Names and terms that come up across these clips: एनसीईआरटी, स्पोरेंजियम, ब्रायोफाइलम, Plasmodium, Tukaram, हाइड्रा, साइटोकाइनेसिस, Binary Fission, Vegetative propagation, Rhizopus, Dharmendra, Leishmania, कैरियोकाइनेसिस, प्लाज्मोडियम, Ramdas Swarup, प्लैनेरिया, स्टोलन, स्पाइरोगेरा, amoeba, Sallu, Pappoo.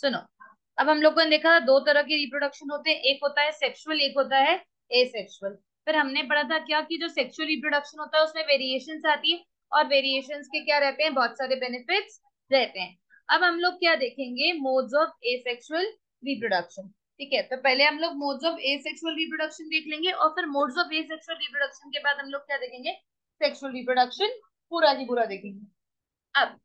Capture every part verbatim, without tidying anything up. सुनो, अब हम लोगों ने देखा था दो तरह के रिप्रोडक्शन होते हैं, एक होता है सेक्सुअल, एक होता है एसेक्सुअल। फिर हमने पढ़ा था क्या कि जो सेक्सुअल रिप्रोडक्शन होता है उसमें वेरिएशंस आती है और वेरिएशंस के क्या रहते हैं, बहुत सारे बेनिफिट्स रहते हैं। अब हम लोग क्या देखेंगे, मोड्स ऑफ एसेक्सुअल रिप्रोडक्शन। ठीक है, तो पहले हम लोग मोड्स ऑफ एसेक्सुअल रिप्रोडक्शन देख लेंगे और फिर मोड्स ऑफ एसेक्सुअल रिप्रोडक्शन के बाद हम लोग क्या देखेंगे, सेक्सुअल रिप्रोडक्शन पूरा ही पूरा देखेंगे। अब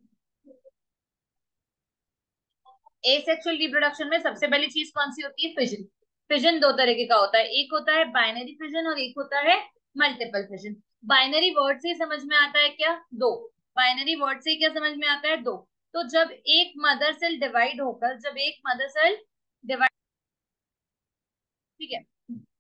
एसेक्सुअल रिप्रोडक्शन में सबसे पहली चीज कौन सी होती है, फिजन। फिजन दो तरीके का होता है, एक होता है बाइनरी फिजन और एक होता है मल्टीपल फिजन। बाइनरी वर्ड से समझ में आता है क्या, दो। बाइनरी वर्ड से क्या समझ में आता है, दो। तो जब एक मदर सेल डिवाइड होकर, जब एक मदर सेल डिवाइड, ठीक है,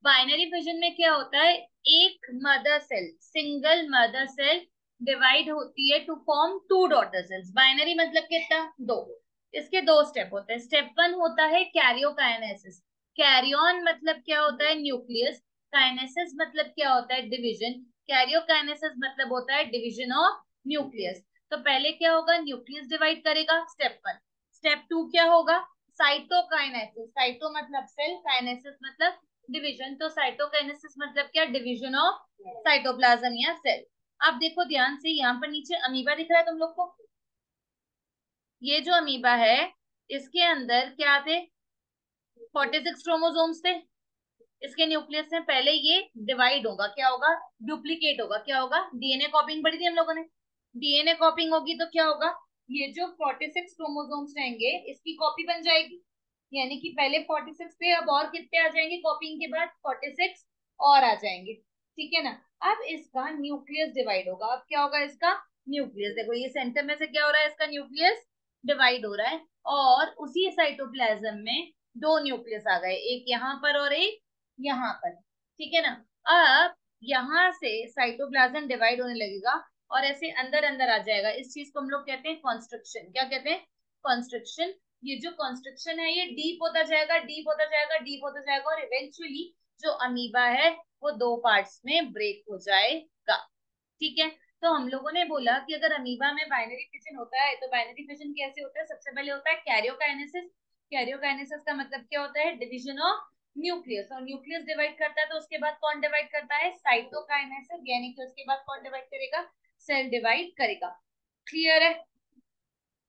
बाइनरी फिजन में क्या होता है, एक mother cell, single mother cell divide होती है to form to daughter cells. Binary मतलब कितना, दो। इसके दो स्टेप होते हैं। स्टेप वन होता है कैरियोकाइनेसिस। कैरियन मतलब क्या होता है, न्यूक्लियस। काइनेसिस मतलब क्या होता है, डिवीजन। कैरियोकाइनेसिस मतलब होता है डिवीजन ऑफ न्यूक्लियस। तो पहले क्या होगा, न्यूक्लियस डिवाइड करेगा, स्टेप वन। स्टेप टू क्या होगा, साइटोकाइनेसिस। साइटो मतलब सेल, काइनेसिस मतलब डिवीजन। तो साइटोकाइनेसिस मतलब क्या, डिवीजन ऑफ साइटोप्लाज्म या सेल। अब देखो ध्यान से, यहाँ पर नीचे अमीबा दिख रहा है तुम लोग को, ये जो अमीबा है इसके अंदर क्या थे, छियालीस क्रोमोसोम्स थे। इसके न्यूक्लियस में पहले ये डिवाइड होगा, क्या होगा, डुप्लीकेट होगा। क्या होगा, डीएनए कॉपिंग पढ़ी थी हम लोगों ने, डीएनए कॉपिंग होगी तो क्या होगा, ये जो छियालीस क्रोमोसोम्स रहेंगे इसकी कॉपी बन जाएगी। यानी कि पहले छियालीस पे अब और कितने आ जाएंगे, कॉपिंग के बाद छियालीस और आ जाएंगे। ठीक है ना, अब इसका न्यूक्लियस डिवाइड होगा। अब क्या होगा इसका न्यूक्लियस, देखो ये सेंटर में से क्या हो रहा है, इसका न्यूक्लियस डिवाइड हो रहा है और उसी साइटोप्लाज्म में दो न्यूक्लियस आ गए, एक यहाँ पर और एक यहाँ पर। ठीक है ना, अब यहाँ से साइटोप्लाज्म डिवाइड होने लगेगा और ऐसे अंदर अंदर आ जाएगा। इस चीज को हम लोग कहते हैं कॉन्स्ट्रक्शन। क्या कहते हैं, कॉन्स्ट्रक्शन। ये जो कॉन्स्ट्रक्शन है ये डीप होता जाएगा, डीप होता जाएगा, डीप होता जाएगा और इवेंचुअली जो अमीबा है वो दो पार्ट्स में ब्रेक हो जाएगा। ठीक है, तो हम लोगों ने बोला कि अगर अमीबा में बाइनरी फिजन होता है तो बाइनरी फिजन कैसे होता है, सबसे पहले होता है कैरियोकाइनेसिस। कैरियोकाइनेसिस का मतलब क्या होता है, डिवीजन ऑफ न्यूक्लियस। और न्यूक्लियस डिवाइड करता है तो उसके बाद कौन डिवाइड करता है, साइटोकाइनेसिस। यानी कि उसके बाद कौन डिवाइड करेगा, सेल डिवाइड करेगा। क्लियर है,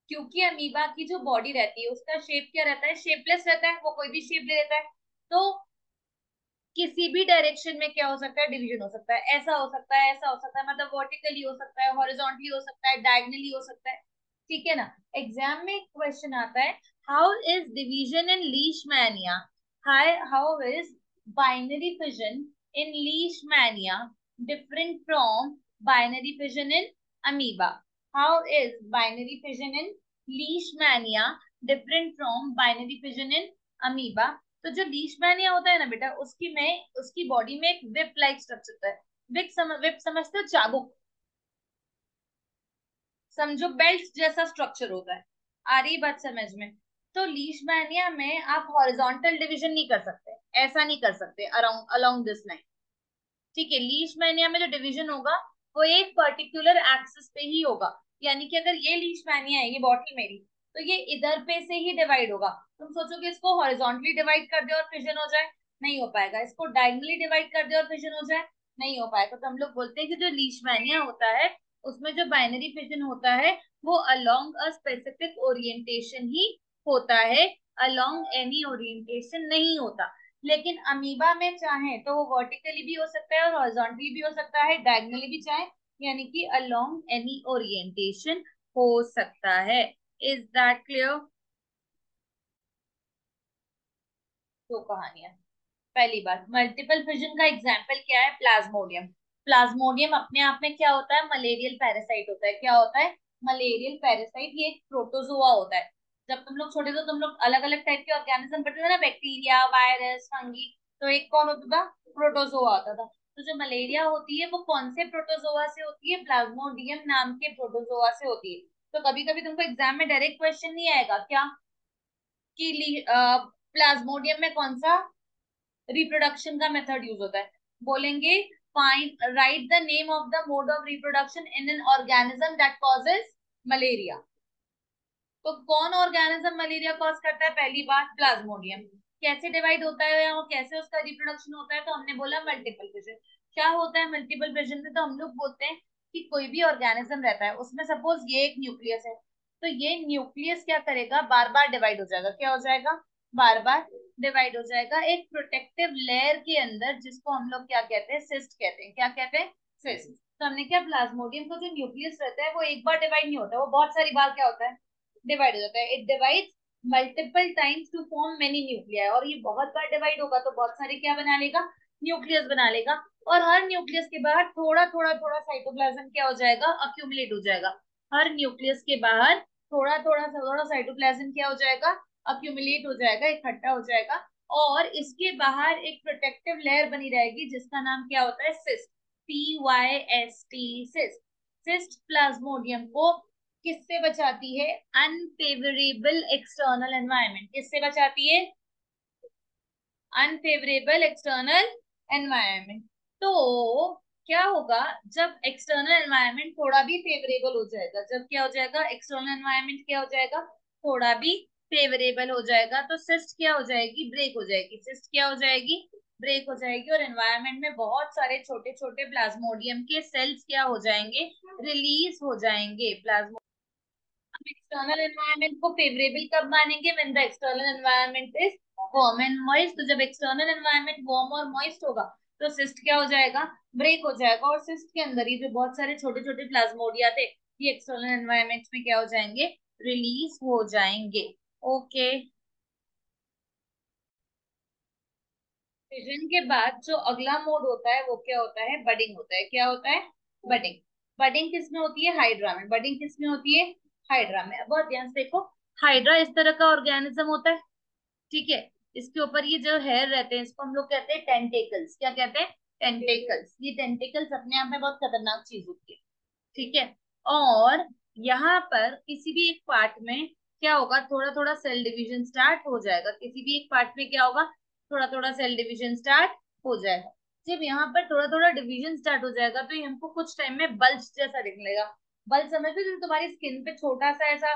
क्योंकि अमीबा की जो बॉडी रहती है उसका शेप क्या रहता है, शेपलेस रहता है, वो कोई भी शेप ले लेता है। तो किसी भी डायरेक्शन में क्या हो सकता है, डिवीजन हो सकता है। ऐसा हो सकता है, ऐसा हो सकता है, मतलब वर्टिकली हो सकता है, हॉरिजॉन्टली हो सकता है, डायगोनली हो सकता है। ठीक है ना, एग्जाम में क्वेश्चन आता है, how is division in Leishmania, how is binary fission in Leishmania different from binary fission in amoeba. How is binary fission in Leishmania different from binary fission in amoeba. तो जो Leishmania होता है ना बेटा, उसकी में उसकी बॉडी में एक विप लाइक स्ट्रक्चर होता है। विप सम, विप समझते हो, चाबुक, समझो बेल्ट जैसा स्ट्रक्चर होता है। आ रही बात समझ में। तो लीशमैनिया में आप हॉरिजॉन्टल डिवीजन नहीं कर सकते, ऐसा नहीं कर सकते अराउंड अलोंग दिस लाइन। ठीक है, लीशमैनिया में जो डिवीजन होगा वो एक पर्टिकुलर एक्सिस पे ही होगा। यानी कि अगर ये लीशमैनिया है, ये बॉटल मेरी, तो ये इधर पे से ही डिवाइड होगा। तुम सोचो कि इसको हॉरिजॉन्टली डिवाइड कर दे और फिजन हो जाए, नहीं हो पाएगा। इसको डायगोनली डिवाइड कर दे और फिजन हो जाए, नहीं हो पाएगा। तो हम लोग बोलते हैं कि जो लीशमैनिया होता है उसमें जो बाइनरी फिजन होता है वो अलोंग अ स्पेसिफिक ओरिएंटेशन ही होता है, अलोंग एनी ओरिएंटेशन नहीं होता। लेकिन अमीबा में चाहे तो वो वर्टिकली भी हो सकता है और हॉरिजॉन्टली भी हो सकता है, डायगोनली भी चाहे, यानी कि अलोंग एनी ओरिएंटेशन हो सकता है। Is that clear. दो कहानियां। पहली बात, मल्टीपल फिजन का एग्जाम्पल क्या है, प्लाज्मोडियम। प्लाज्मोडियम अपने आप में क्या होता है, मलेरियल पैरासाइट होता है। क्या होता है, मलेरियल पैरासाइट। ये एक प्रोटोजोआ होता है। जब तुम लोग छोटे थे तुम लोग अलग अलग टाइप के ऑर्गेनिज्म पढ़ते थे ना, बैक्टीरिया, वायरस, फंगी, तो एक कौन होता था, प्रोटोजोआ होता था। तो जो मलेरिया होती है वो कौन से प्रोटोजोआ से होती है, प्लाज्मोडियम नाम के प्रोटोजोआ से होती है। तो कभी कभी तुमको एग्जाम में डायरेक्ट क्वेश्चन नहीं आएगा क्या कि प्लाज्मोडियम में कौन सा रिप्रोडक्शन का मेथड यूज होता है। बोलेंगे Find, write the name of the mode of reproduction in an organism that causes malaria. तो कौन ऑर्गेनिज्म मलेरिया कॉज करता है? पहली बात प्लाज्मोडियम। कैसे डिवाइड होता है और कैसे उसका रिप्रोडक्शन होता है? तो हमने बोला मल्टीपल प्रेशन। क्या होता है मल्टीपल प्रेशन में? तो हम लोग बोलते हैं कि कोई भी ऑर्गेनिज्म रहता है उसमें सपोज ये एक न्यूक्लियस है, तो ये न्यूक्लियस क्या करेगा? बार बार डिवाइड हो जाएगा। क्या हो जाएगा? बार बार डिवाइड हो जाएगा एक प्रोटेक्टिव लेयर के अंदर, जिसको हम लोग क्या कहते हैं? सिस्ट कहते हैं। क्या कहते हैं? सिस्ट। तो हमने क्या, प्लाज्मोडियम का जो न्यूक्लियस रहता है वो एक बार डिवाइड नहीं होता, वो बहुत सारी बार क्या होता है? डिवाइड हो जाता है। It divides multiple times to form many nuclei. और ये बहुत बार डिवाइड होगा तो बहुत सारे क्या बना लेगा? न्यूक्लियस बना लेगा। और हर न्यूक्लियस के बाहर थोड़ा थोड़ा थोड़ा साइटोप्लाज्म क्या हो जाएगा? अक्यूमुलेट हो जाएगा। हर न्यूक्लियस के बाहर थोड़ा थोड़ा थोड़ा साइटोप्लाज्म क्या हो जाएगा? अक्यूमुलेट हो जाएगा, इकट्ठा हो जाएगा। और इसके बाहर एक प्रोटेक्टिव लेयर बनी रहेगी जिसका नाम क्या होता है? Cyst. C Y S T, cyst. Cyst प्लाज्मोडियम को किससे बचाती है? Unfavourable external environment. किससे बचाती है? Unfavourable external environment. तो क्या होगा जब एक्सटर्नल एनवायरनमेंट थोड़ा भी फेवरेबल हो जाएगा, जब क्या हो जाएगा एक्सटर्नल एनवायरनमेंट क्या हो जाएगा? थोड़ा भी फेवरेबल हो जाएगा तो सिस्ट क्या हो जाएगी? ब्रेक हो जाएगी। सिस्ट क्या हो जाएगी? ब्रेक हो जाएगी। और एनवायरनमेंट में बहुत सारे छोटे छोटे प्लाज्मोडियम के सेल्स क्या हो जाएंगे? रिलीज हो जाएंगे। प्लाज्मो एक्सटर्नल एनवायरनमेंट को फेवरेबल कब मानेंगे? When the external environment is warm and moist. तो जब एक्सटर्नल एनवायरनमेंट वार्म और मॉइस्ट होगा तो सिस्ट क्या हो जाएगा? ब्रेक हो जाएगा। और सिस्ट के अंदर ही जो बहुत सारे छोटे छोटे प्लाज्मोडिया थे ये एक्सटर्नल एनवायरनमेंट में क्या हो जाएंगे? रिलीज हो जाएंगे। Okay okay. के बाद जो अगला मोड होता है वो क्या होता है? बडिंग होता है। क्या होता है? बडिंग। बडिंग किस में होती है? हाइड्रा में। बडिंग किस में होती है? हाइड्रा में। बहुत ध्यान से देखो, हाइड्रा इस तरह का ऑर्गेनिज्म होता है, ठीक है। इसके ऊपर ये जो हेयर रहते हैं इसको हम लोग कहते हैं टेंटेकल्स। क्या कहते हैं? टेंटेकल्स। ये टेंटेकल्स अपने आप में बहुत खतरनाक चीज होती है, ठीक है। और यहाँ पर किसी भी एक पार्ट में क्या होगा? थोड़ा थोड़ा सेल डिविजन स्टार्ट हो जाएगा। किसी भी एक पार्ट में क्या होगा? थोड़ा थोड़ा सेल डिविजन स्टार्ट हो जाएगा। जब यहाँ पर थोड़ा थोड़ा डिविजन स्टार्ट हो जाएगा तो हमको कुछ टाइम में बल्ज जैसा दिखलेगा। बल्ज समझते हो? तुम्हारी स्किन पे छोटा सा ऐसा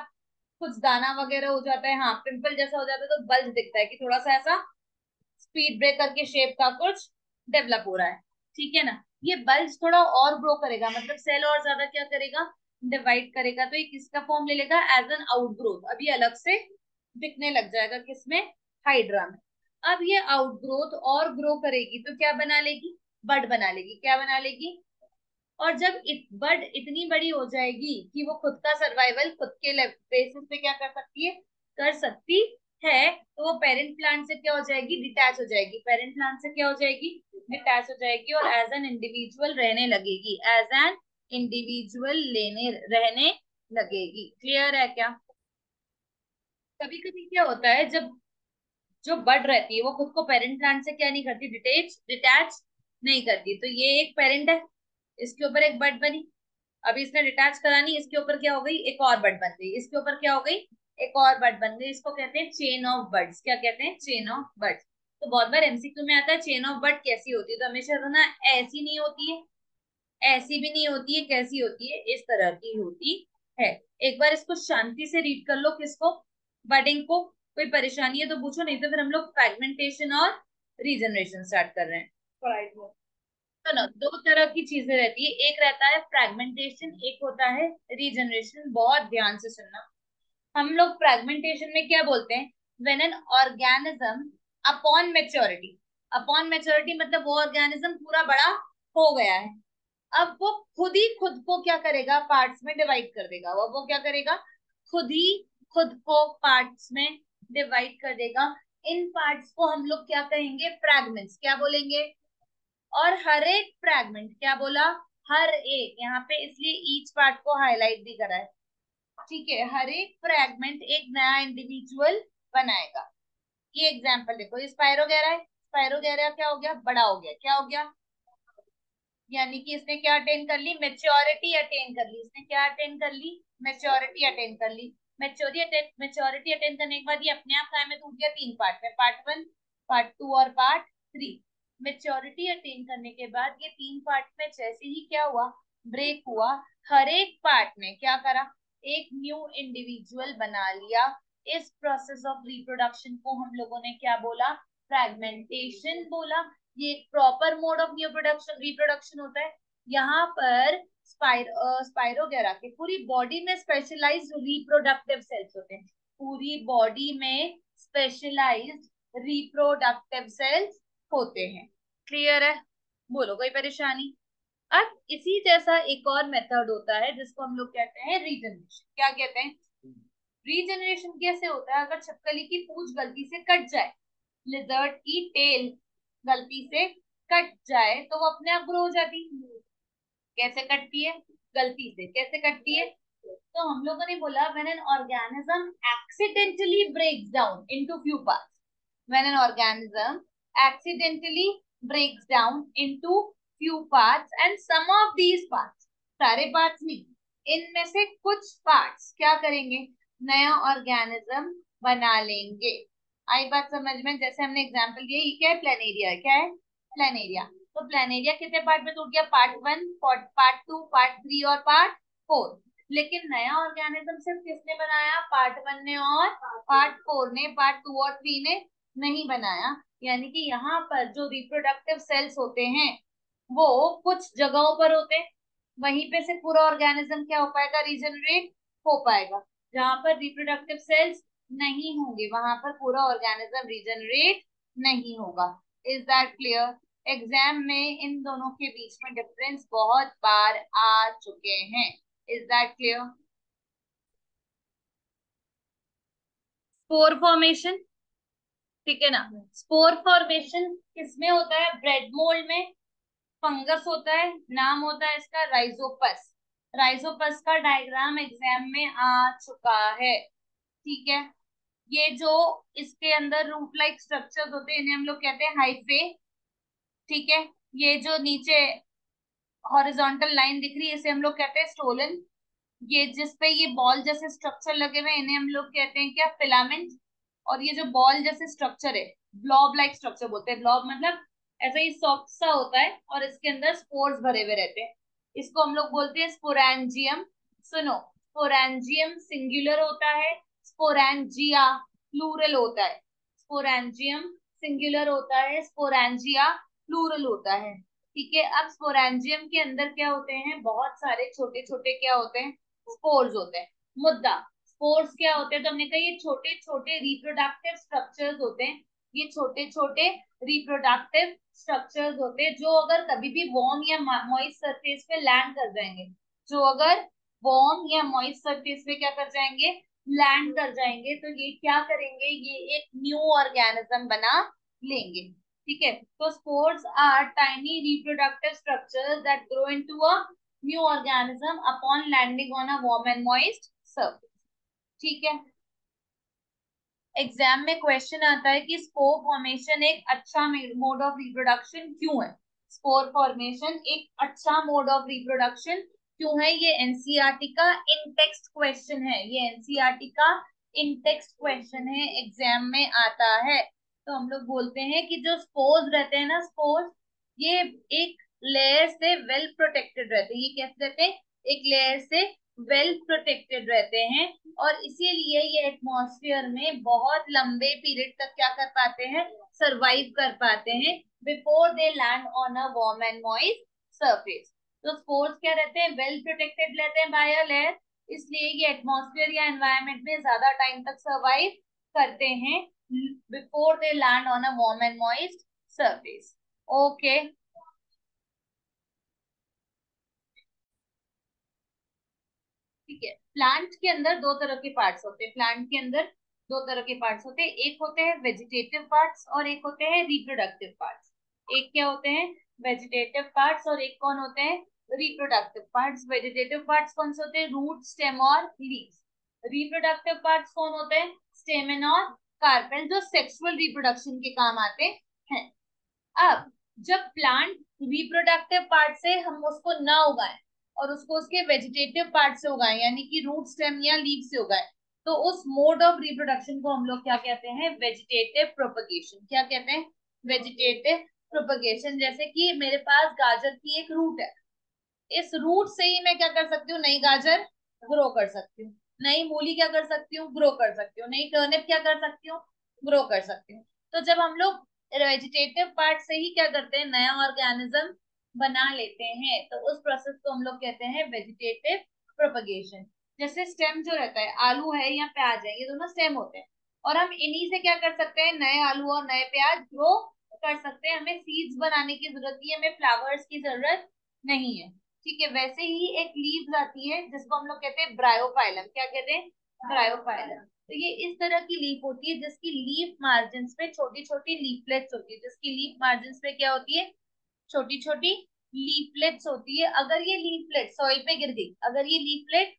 कुछ दाना वगैरह हो जाता है, हाँ पिंपल जैसा हो जाता है, तो बल्ज दिखता है कि थोड़ा सा ऐसा स्पीड ब्रेकर के शेप का कुछ डेवलप हो रहा है, ठीक है ना। ये बल्ज थोड़ा और ग्रो करेगा, मतलब सेल और ज्यादा क्या करेगा? डिवाइड करेगा। तो ये किसका फॉर्म ले लेगा? As an outgrowth. अभी अलग से दिखने लग जाएगा। किसमें? हाइड्रा में। अब ये आउटग्रोथ और ग्रो करेगी तो क्या बना लेगी? बड बना लेगी। क्या बना लेगी? और जब इत, बड इतनी बड़ी हो जाएगी कि वो खुद का सर्वाइवल खुद के बेसिस पे क्या कर सकती है? कर सकती है, तो वो पेरेंट प्लांट से क्या हो जाएगी? डिटैच हो जाएगी। पेरेंट प्लांट से क्या हो जाएगी? डिटैच हो जाएगी। और एज एन इंडिविजुअल रहने लगेगी। एज एन इंडिविजुअल लेने रहने लगेगी। क्लियर है क्या? कभी कभी क्या होता है जब जो बड रहती है वो खुद को पेरेंट प्लांट से क्या नहीं करती? डिटेच डिटैच नहीं करती। तो ये एक पेरेंट है, इसके ऊपर एक बड बनी, अभी इसने डिटैच करानी, इसके ऊपर क्या हो गई? एक और बड बन गई। इसके ऊपर क्या हो गई? एक और बड बन गई। इसको कहते हैं चेन ऑफ बड्स। क्या कहते हैं? Chain of buds. तो बहुत बार एमसीक्यू में आता है चेन ऑफ बड कैसी होती है, तो हमेशा ना ऐसी नहीं होती है, ऐसी भी नहीं होती है, कैसी होती है? इस तरह की होती है। एक बार इसको शांति से रीड कर लो। किसको? बडिंग को। कोई परेशानी है तो पूछो, नहीं तो फिर हम लोग फ्रैगमेंटेशन और रीजनरेशन स्टार्ट कर रहे हैं। तो ना दो तरह की चीजें रहती है, एक रहता है फ्रैगमेंटेशन, एक होता है रीजनरेशन। बहुत ध्यान से सुनना, हम लोग फ्रैगमेंटेशन में क्या बोलते हैं? When an organism upon maturity, upon maturity मतलब वो ऑर्गेनिज्म पूरा बड़ा हो गया है, अब वो खुद ही खुद को क्या करेगा? पार्ट्स में डिवाइड कर देगा। वो वो क्या करेगा? खुद ही खुद को पार्ट्स में डिवाइड कर देगा। इन पार्ट्स को हम लोग क्या कहेंगे? फ्रैगमेंट्स। क्या बोलेंगे? और हर एक फ्रैगमेंट, क्या बोला? हर एक। यहाँ पे इसलिए ईच पार्ट को हाईलाइट भी करा है, ठीक है। हर एक फ्रैगमेंट एक नया इंडिविजुअल बनाएगा। ये एग्जांपल देखो, ये स्पाइरोगेरा है। स्पाइरोगेरा क्या हो गया? बड़ा हो गया। क्या हो गया? यानी कि इसने क्या अटेन कर ली? मैच्योरिटी अटेन कर ली। इसने क्या अटेन कर ली? मैच्योरिटी अटेन कर ली। मैच्योरिटी मैच्योरिटी अटेंड करने के बाद ये अपने आप काय में टूट गया तीन पार्ट में, पार्ट वन, पार्ट टू और पार्ट थ्री। मैच्योरिटी अटेंड करने के बाद ये तीन पार्ट में जैसे ही क्या हुआ? ब्रेक हुआ। हर एक पार्ट ने क्या करा? एक न्यू इंडिविजुअल बना लिया। इस प्रोसेस ऑफ रिप्रोडक्शन को हम लोगों ने क्या बोला? फ्रैगमेंटेशन बोला। ये proper mode of new production reproduction होता है। यहाँ पर स्पाइरो स्पाइरोगेरा के पूरी बॉडी में स्पेशलाइज्ड रिप्रोडक्टिव सेल्स होते हैं। पूरी बॉडी में स्पेशलाइज्ड रिप्रोडक्टिव सेल्स होते हैं। क्लियर है? बोलो कोई परेशानी? अब इसी जैसा एक और मेथड होता है जिसको हम लोग कहते हैं रीजनरेशन। क्या कहते हैं? रीजनरेशन कैसे होता है? अगर छिपकली की पूंछ गलती से कट जाए, लिजर्ड की टेल गलती से कट जाए तो वो अपने आप ग्रो हो जाती। कैसे कटती है? गलती से। कैसे कटती है? तो हम लोगों ने बोला when an organism accidentally breaks down into few parts. When an organism accidentally breaks down into few parts and some of these parts, सारे पार्ट्स नहीं, इनमें से कुछ पार्ट्स क्या करेंगे? नया ऑर्गेनिज्म बना लेंगे। आई बात समझ में? जैसे हमने एग्जांपल दिया, ये क्या है? प्लैनेरिया। क्या है? प्लैनेरिया। तो प्लैनेरिया कितने पार्ट में टूट गया? Part one, part two, part three और पार्ट फोर। लेकिन नया ऑर्गेनिज्म सिर्फ किसने बनाया? पार्ट वन ने और पार्ट फोर ने, पार्ट टू और थ्री ने नहीं बनाया। यानी कि यहाँ पर जो रिप्रोडक्टिव सेल्स होते हैं वो कुछ जगहों पर होते हैं, वहीं पे से पूरा ऑर्गेनिज्म क्या हो पाएगा? रीजनरेट हो पाएगा। जहाँ पर रिप्रोडक्टिव सेल्स नहीं होंगे वहां पर पूरा ऑर्गेनिज्म रीजनरेट नहीं होगा। Is that clear? एग्जाम में इन दोनों के बीच में डिफरेंस बहुत बार आ चुके हैं। Is that clear? Spore formation, ठीक है ना? स्पोर फॉर्मेशन किसमें होता है? ब्रेड मोल्ड में। फंगस होता है, नाम होता है इसका राइजोपस। राइजोपस का डायग्राम एग्जाम में आ चुका है, ठीक है? ये जो इसके अंदर रूट लाइक स्ट्रक्चर्स होते हैं इन्हें हम लोग कहते हैं हाइफे, ठीक है? ये जो नीचे हॉरिजॉन्टल लाइन दिख रही है इसे हम लोग कहते हैं स्टोलन। ये जिस पे ये बॉल जैसे स्ट्रक्चर लगे हुए इन्हें हम लोग कहते हैं क्या? फिलामेंट। और ये जो बॉल जैसे स्ट्रक्चर है ब्लॉब लाइक स्ट्रक्चर बोलते हैं। ब्लॉब मतलब ऐसा ही सॉफ्ट सा होता है और इसके अंदर स्पोर्स भरे हुए रहते हैं, इसको हम लोग बोलते हैं स्पोरेंजियम। सुनो, स्पोरेंजियम सिंगुलर होता है, स्पोरेंजिया प्लूरल होता है। स्पोरेंजियम सिंगुलर होता है, स्पोरेंजिया प्लूरल होता है, ठीक है? अब स्पोरेंजियम के अंदर क्या होते हैं? बहुत सारे छोटे छोटे क्या होते हैं? स्पोर्स होते हैं। मुद्दा स्पोर्स क्या होते हैं? तो हमने कहा ये छोटे छोटे रिप्रोडक्टिव स्ट्रक्चर्स होते हैं। ये छोटे छोटे रिप्रोडक्टिव स्ट्रक्चर्स होते हैं जो अगर कभी भी वार्म या मॉइस्ट सरफेस पे लैंड कर जाएंगे, जो अगर वार्म या मॉइस्ट सरफेस पे क्या कर जाएंगे? लैंड कर जाएंगे। तो ये क्या करेंगे? ये एक न्यू ऑर्गेनिज्म बना लेंगे, ठीक है? तो spores are tiny reproductive structures that grow into a new organism upon landing on a warm and moist surface, ठीक है? एग्जाम में क्वेश्चन आता है कि स्पोर फॉर्मेशन एक अच्छा मोड ऑफ रिप्रोडक्शन क्यों है? स्पोर फॉर्मेशन एक अच्छा मोड ऑफ रिप्रोडक्शन क्यों है? ये एनसीईआरटी का इनटेक्स्ट क्वेश्चन है। ये एनसीईआरटी का इनटेक्स्ट क्वेश्चन है, एग्जाम में आता है। तो हम लोग बोलते हैं कि जो स्पोर्स रहते हैं ना, स्पोर्स ये एक लेयर से वेल प्रोटेक्टेड रहते हैं। ये कैसे रहते हैं? एक लेयर से वेल प्रोटेक्टेड रहते हैं और इसीलिए ये एटमॉस्फेयर में बहुत लंबे पीरियड तक क्या कर पाते हैं? सरवाइव कर पाते हैं before they land on a warm and moist surface. तो स्पोर्स क्या रहते हैं? वेल प्रोटेक्टेड रहते हैं बाय अ लेयर, इसलिए ये एटमॉस्फेयर या एनवायरनमेंट में ज्यादा टाइम तक सर्वाइव करते हैं before they land on a warm and moist surface. Okay, ठीक है। प्लांट के अंदर दो तरह के पार्ट्स होते हैं। प्लांट के अंदर दो तरह के पार्ट्स होते हैं, एक होते हैं वेजिटेटिव पार्ट्स और एक होते हैं रिप्रोडक्टिव पार्ट्स। एक क्या होते हैं? वेजिटेटिव पार्ट्स और एक कौन होते हैं? Reproductive parts. वेजिटेटिव पार्ट्स कौन से होते हैं? रूट, स्टेम और लीव्स। रिप्रोडक्टिव पार्ट्स कौन होते हैं? स्टेमन और कार्पेल, जो सेक्सुअल रिप्रोडक्शन के काम आते हैं। अब जब प्लांट रिप्रोडक्टिव पार्ट से हम उसको ना उगाएं और उसको उसके वेजिटेटिव पार्ट से उगाएं, यानी कि रूट, स्टेम या लीव से उगाएं, तो उस मोड ऑफ रिप्रोडक्शन को हम लोग क्या कहते हैं? Vegetative propagation. क्या कहते हैं? Vegetative propagation. जैसे कि मेरे पास गाजर की एक रूट है, इस रूट से ही मैं क्या कर सकती हूँ? नई गाजर ग्रो कर सकती हूँ, नई मूली क्या कर सकती हूँ, ग्रो कर सकती हूँ, नई टर्निप क्या कर सकती हूँ, ग्रो कर सकती हूँ। तो जब हम लोग वेजिटेटिव पार्ट से ही क्या करते हैं, नया ऑर्गेनिज्म बना लेते हैं, तो उस प्रोसेस को हम लोग कहते हैं वेजिटेटिव प्रोपगेशन। जैसे स्टेम जो रहता है, आलू है या प्याज है, ये दोनों स्टेम होते हैं और हम इन्हीं से क्या कर सकते हैं, नए आलू और नए प्याज ग्रो कर सकते हैं। हमें सीड्स बनाने की जरूरत नहीं है, हमें फ्लावर्स की जरूरत नहीं है, ठीक है। वैसे ही एक लीव्स आती है जिसको हम लोग कहते हैं ब्रायोफाइलम, क्या कहते हैं, ब्रायोफाइलम। तो ये इस तरह की लीफ होती है जिसकी लीफ मार्जिन पे छोटी छोटी लीफलेट्स होती है, जिसकी लीफ मार्जिन पे क्या होती है, छोटी छोटी लीफलेट्स होती है। अगर ये लीफलेट सॉइल पे गिर गई, अगर ये लीफलेट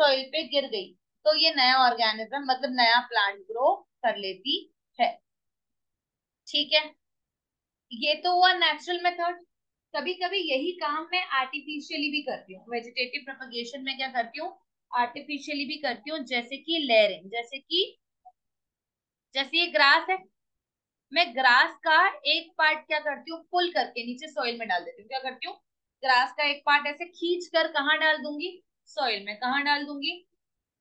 सॉइल पे गिर गई तो ये नया ऑर्गेनिज्म मतलब नया प्लांट ग्रो कर लेती है, ठीक है। ये तो हुआ नेचुरल मेथड। कभी कभी यही काम मैं आर्टिफिशियली भी करती हूँ, वेजिटेटिव प्रोपगेशन में क्या करती हूँ, आर्टिफिशियली भी करती हूँ। जैसे कि लेयरिंग, जैसे कि जैसे ये ग्रास है, मैं ग्रास का एक पार्ट क्या करती हूँ, पुल करके नीचे सॉइल में डाल देती हूँ। क्या करती हूँ, ग्रास का एक पार्ट ऐसे खींच कर कहाँ डाल दूंगी, सॉइल में। कहाँ डाल दूंगी,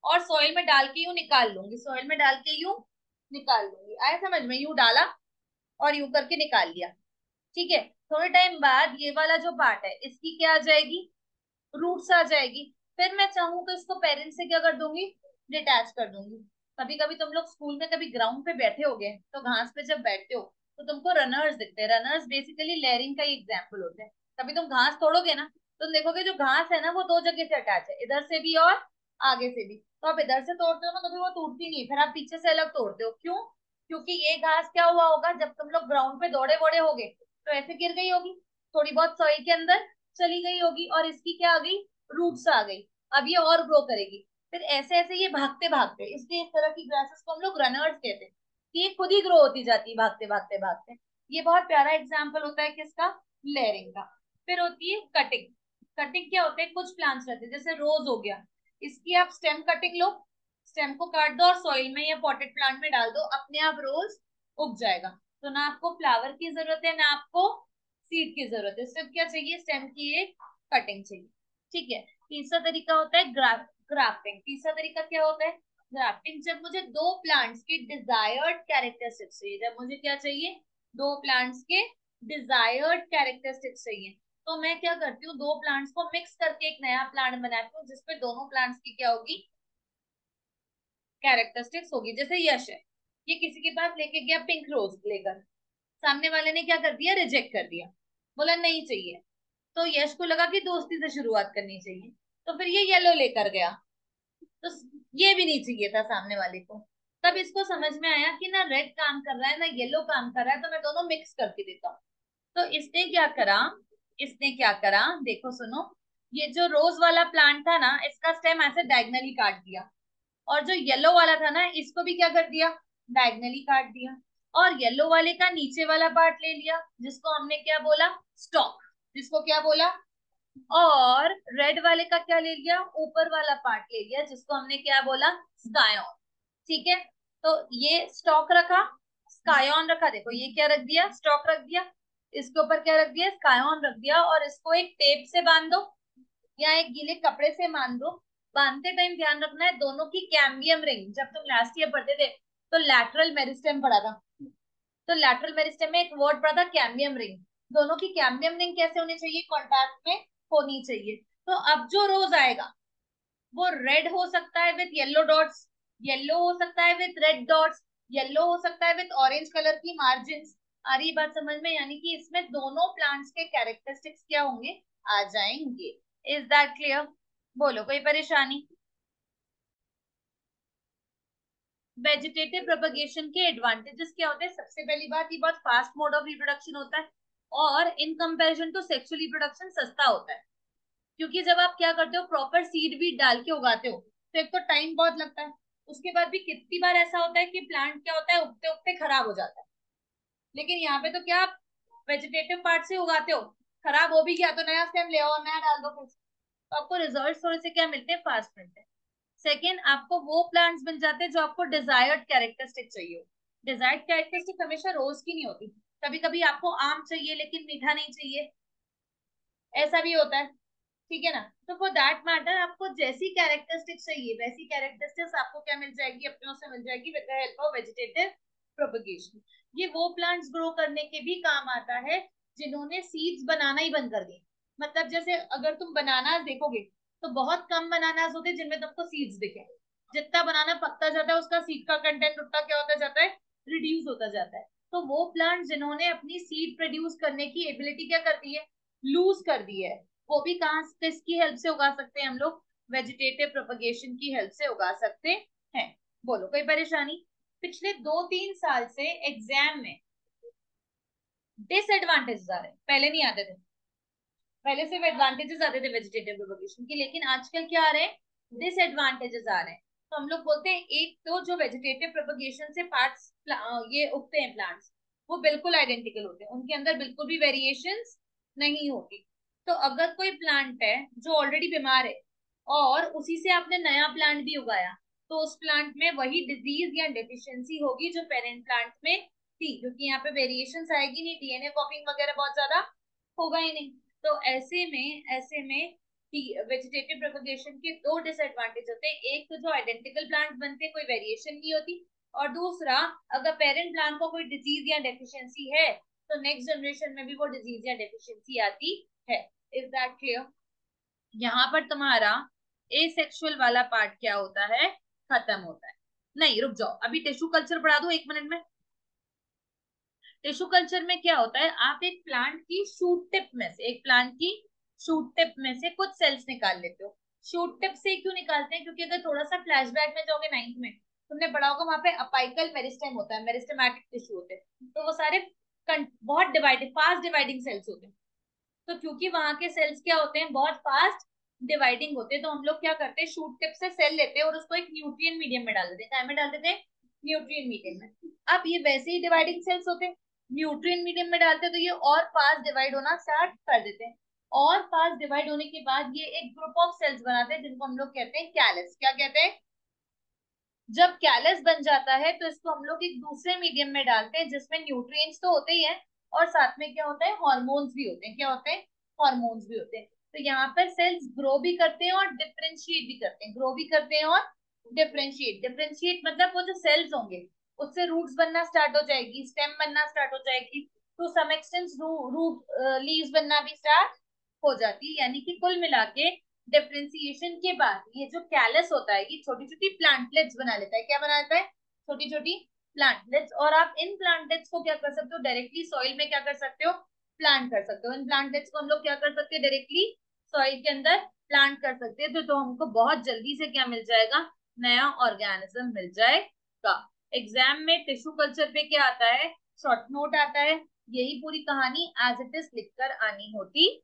और सॉइल में डाल के यूं निकाल लूंगी, सॉइल में डाल के यूं निकाल लूंगी, आया समझ में। यूं डाला और यूं करके निकाल लिया, ठीक है। थोड़े टाइम बाद ये वाला जो पार्ट है इसकी क्या आ जाएगी, रूट्स आ जाएगी। फिर मैं चाहूँ तो इसको पेरेंट्स से क्या कर दूंगी, डिटैच कर दूंगी। कभी कभी तुम लोग स्कूल में कभी ग्राउंड पे बैठे होगे, तो घास पे जब बैठते हो तो तुमको रनर्स दिखते हैं। रनर्स बेसिकली लेयरिंग का ही एग्जाम्पल होते हैं। कभी तुम घास तोड़ोगे ना तो देखोगे जो घास है ना वो दो जगह से अटैच है, इधर से भी और आगे से भी। तो आप इधर से तोड़ते हो ना कभी, वो टूटती नहीं, फिर आप पीछे से अलग तोड़ते हो। क्यों? क्योंकि ये घास क्या हुआ होगा, जब तुम लोग ग्राउंड पे दौड़े बौड़े होगे तो ऐसे गिर गई होगी, थोड़ी बहुत सॉइल के अंदर चली गई होगी और इसकी क्या आ गई, रूट्स आ गई। अब ये और ग्रो करेगी, फिर ऐसे ऐसे ये भागते भागते, इसलिए इस तरह की ग्रासेस को हम लोग रनर्स कहते हैं। ये खुद ही ग्रो होती जाती है भागते भागते भागते। ये बहुत प्यारा एग्जाम्पल होता है किसका, लेयरिंग का। फिर होती है कटिंग। कटिंग क्या होता है, कुछ प्लांट्स रहते हैं जैसे रोज हो गया, इसकी आप स्टेम कटिंग लो, स्टेम को काट दो और सॉइल में या पॉटेड प्लांट में डाल दो, अपने आप रोज उग जाएगा। तो ना आपको फ्लावर की जरूरत है ना आपको सीड की जरूरत है, सिर्फ क्या चाहिए, स्टेम की एक कटिंग चाहिए, ठीक है। तीसरा तरीका होता है ग्राफ ग्राफ्टिंग। तीसरा तरीका क्या होता है, ग्राफ्टिंग। जब मुझे दो प्लांट्स के डिजायर्ड कैरेक्टरिस्टिक्स चाहिए, जब मुझे क्या चाहिए, दो प्लांट्स के डिजायर्ड कैरेक्टरिस्टिक्स चाहिए, तो मैं क्या करती हूँ, दो प्लांट्स को मिक्स करके एक नया प्लांट बनाती हूँ जिसपे दोनों प्लांट्स की क्या होगी, कैरेक्टरिस्टिक्स होगी। जैसे यश है, ये किसी के पास लेके गया पिंक रोज लेकर, सामने वाले ने क्या कर दिया, रिजेक्ट कर दिया, बोला नहीं चाहिए। तो यश को लगा कि दोस्ती से शुरुआत करनी चाहिए, तो फिर ये येलो लेकर गया, तो ये भी नहीं चाहिए था सामने वाले को। तब इसको समझ में आया कि ना रेड काम कर रहा है ना येलो काम कर रहा है, तो मैं दोनों मिक्स करके देता हूँ। तो इसने क्या करा, इसने क्या करा, देखो सुनो, ये जो रोज वाला प्लांट था ना इसका स्टेम ऐसे डायगनली काट दिया, और जो येलो वाला था ना इसको भी क्या कर दिया, डायगनली काट दिया, और येलो वाले का नीचे वाला पार्ट ले लिया जिसको हमने क्या बोला, स्टॉक, जिसको क्या बोला, और रेड वाले का क्या ले लिया, ऊपर वाला पार्ट ले लिया जिसको हमने क्या बोला, स्कायॉन, ठीक है। तो ये स्टॉक रखा, स्कायॉन रखा, देखो ये क्या रख दिया, स्टॉक रख दिया, इसके ऊपर क्या रख दिया, स्कायॉन रख दिया, और इसको एक टेप से बांध दो या एक गीले कपड़े से बांध दो। बांधते टाइम ध्यान रखना है दोनों की कैम्बियम रिंग। जब तुम लास्ट ईयर पढ़ते थे तो लैटरल मेरिस्टेम पढ़ा था, तो लैटरल मेरिस्टेम में एक वर्ड पढ़ा था कैम्बियम रिंग। दोनों की कैम्बियम रिंग कैसे होनी चाहिए, कॉन्टैक्ट में होनी चाहिए। तो अब जो रोज आएगा वो रेड हो सकता है विद येलो डॉट्स, येलो हो सकता है विद रेड डॉट्स, येलो हो सकता है विद ऑरेंज कलर की मार्जिन्स। आ रही बात समझ में? यानी कि इसमें दोनों प्लांट्स के कैरेक्टरिस्टिक्स क्या होंगे, आ जाएंगे। Is that clear? बोलो, कोई परेशानी? वेजिटेटिव प्रोपगेशन के एडवांटेजेस क्या होते हैं? सबसे पहली बात, ये बहुत फास्ट मोड ऑफ रिप्रोडक्शन होता है और in comparison to sexual reproduction सस्ता होता है, क्योंकि जब आप क्या करते हो, प्रॉपर सीड बीज डाल के उगाते हो तो एक तो टाइम बहुत लगता है, उसके बाद भी कितनी बार ऐसा होता है कि प्लांट क्या होता है, उगते उगते खराब हो जाता है। लेकिन यहाँ पे तो क्या आप वेजिटेटिव पार्ट से उगाते हो, खराब हो भी गया तो नया स्टेम ले आओ, नया डाल दो, फिर तो आपको रिजल्ट थोड़े से क्या मिलते हैं, फास्ट मिलते हैं। सेकेंड, आपको वो प्लांट्स मिल जाते हैं जो आपको डिजायर्ड कैरेक्टरिस्टिक चाहिए। डिजायर्ड कैरेक्टरिस्टिक हमेशा रोज की नहीं होती, कभी कभी आपको आम चाहिए लेकिन मीठा नहीं चाहिए, ऐसा भी होता है। ठीक है ना। तो फॉर दैट मैटर आपको जैसी कैरेक्टरिस्टिक्स चाहिए वैसी कैरेक्टरिस्टिक्स आपको क्या मिल जाएगी, अपनों से मिल जाएगी with the help of vegetative propagation. ये वो प्लांट्स ग्रो करने के भी काम आता है जिन्होंने सीड्स बनाना ही बंद कर दिए। मतलब जैसे अगर तुम बनाना देखोगे तो बहुत कम बनानास होते हैं जिनमें तुमको सीड्स दिखे। जितना बनाना पकता जाता है उसका सीड का कंटेंट उतना क्या होता जाता है, रिड्यूस होता जाता है। तो वो प्लांट जिन्होंने अपनी सीड प्रोड्यूस करने की एबिलिटी क्या कर दी है, लूज कर दी है, वो भी कहाँ किसकी हेल्प से उगा सकते हैं हम लोग, वेजिटेटिव प्रोपगेशन की हेल्प से उगा सकते हैं। बोलो कोई परेशानी। पिछले दो तीन साल से एग्जाम में डिसएडवांटेजेस आ रहे हैं, पहले नहीं आते थे, पहले सिर्फ एडवांटेजेस आते थे वेजिटेटिव प्रोपगेशन के, लेकिन आजकल क्या आ रहे हैं, डिसएडवांटेजेस आ रहे हैं। तो हम लोग बोलते हैं एक तो जो वेजिटेटिव प्रोपगेशन से पार्ट्स ये उगते हैं प्लांट्स वो बिल्कुल आइडेंटिकल होते हैं, उनके अंदर बिल्कुल भी वेरिएशंस नहीं होती। तो अगर कोई प्लांट है जो ऑलरेडी बीमार है और उसी से आपने नया प्लांट भी उगाया तो उस प्लांट में वही डिजीज या डेफिशिएंसी होगी जो पेरेंट प्लांट में थी, क्योंकि यहाँ पे वेरिएशंस आएगी नहीं, डीएनए कॉपिंग वगैरह बहुत ज्यादा होगा ही नहीं। तो ऐसे में ऐसे में वेजिटेटिव प्रोपगेशन के दो डिसएडवांटेज होते हैं, एक तो जो आइडेंटिकल प्लांट बनते कोई वेरिएशन नहीं होती, और दूसरा अगर पेरेंट प्लांट को कोई डिजीज या डेफिशिएंसी है तो नेक्स्ट जनरेशन में भी वो डिजीज या डेफिशिएंसी आती है। Is that clear? यहाँ पर तुम्हारा एसेक्सुअल वाला पार्ट क्या होता है, खत्म होता है। नहीं रुक जाओ, अभी टिश्यू कल्चर पढ़ा दो एक मिनट में। टिश्यू कल्चर में क्या होता है, आप एक प्लांट की शूट टिप में से एक प्लांट की शूट टिप में से कुछ सेल्स निकाल लेते हो। शूट टिप से क्यों निकालते हैं, क्योंकि अगर थोड़ा सा फ्लैशबैक में जाओगे नाइन्थ में तुमने पढ़ा होगा, वहां पे अपाइकल मेरिस्टेम होता है, मेरिस्टेमैटिक टिश्यू होते हैं, तो वो सारे बहुत डिवाइडेड फास्ट डिवाइडिंग सेल्स होते हैं। तो क्योंकि वहां के सेल्स क्या होते हैं, बहुत फास्ट डिवाइडिंग होते हैं, तो हम लोग क्या करते हैं, शूट टिप से सेल लेते हैं और उसको एक न्यूट्रिएंट मीडियम में डाल देते हैं। क्या में डाल देते हैं, न्यूट्रिएंट मीडियम में। अब ये वैसे ही डिवाइडिंग सेल्स होते हैं, न्यूट्रिएंट मीडियम में डालते हैं तो ये और फास्ट डिवाइड होना स्टार्ट कर देते हैं, और फास्ट डिवाइड होने के बाद ये एक ग्रुप ऑफ सेल्स बनाते हैं जिनको हम लोग कहते हैं कैलस। क्या कहते हैं? जब कैलस बन जाता है तो इसको हम लोग एक दूसरे मीडियम में डालते हैं जिसमें न्यूट्रिएंट्स तो होते ही हैं और साथ में क्या होता है, हॉर्मोन्स भी होते हैं। क्या होते हैं, हॉर्मोन्स भी होते हैं। तो यहाँ पर सेल्स ग्रो भी करते हैं और डिफरेंशिएट भी करते हैं, ग्रो भी करते हैं और डिफरेंशिएट। डिफरेंशिएट मतलब वो जो सेल्स होंगे उससे रूट्स बनना स्टार्ट हो जाएगी, स्टेम बनना स्टार्ट हो जाएगी, तो सम एक्सटेंट रूट लीव्स बनना भी स्टार्ट हो जाती है। यानी कि कुल मिला के डिफरेंशिएशन के बाद ये जो कैलस होता है ये छोटी छोटी प्लांटलेट्स बना लेता है। क्या बना लेता है, छोटी छोटी प्लांटलेट्स। और आप इन प्लांटलेट्स को क्या कर सकते हो, डायरेक्टली सॉइल में क्या कर सकते हो, प्लांट कर सकते हो। इन प्लांटलेट्स को हम लोग क्या कर सकते हैं, डायरेक्टली सॉइल के अंदर प्लांट कर सकते हैं। तो, तो हमको बहुत जल्दी से क्या मिल जाएगा, नया ऑर्गेनिज्म मिल जाएगा। एग्जाम में टिश्यू कल्चर पे क्या आता है, शॉर्ट नोट आता है। यही पूरी कहानी एज इट इज लिखकर आनी होती